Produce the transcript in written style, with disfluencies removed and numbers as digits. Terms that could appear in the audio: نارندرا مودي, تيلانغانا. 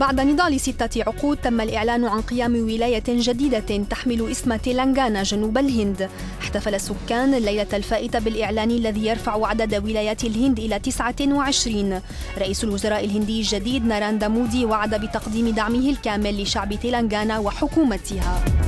بعد نضال 6 عقود تم الإعلان عن قيام ولاية جديدة تحمل اسم تيلانغانا جنوب الهند. احتفل السكان الليلة الفائتة بالإعلان الذي يرفع عدد ولايات الهند إلى 29. رئيس الوزراء الهندي الجديد نارندرا مودي وعد بتقديم دعمه الكامل لشعب تيلانغانا وحكومتها.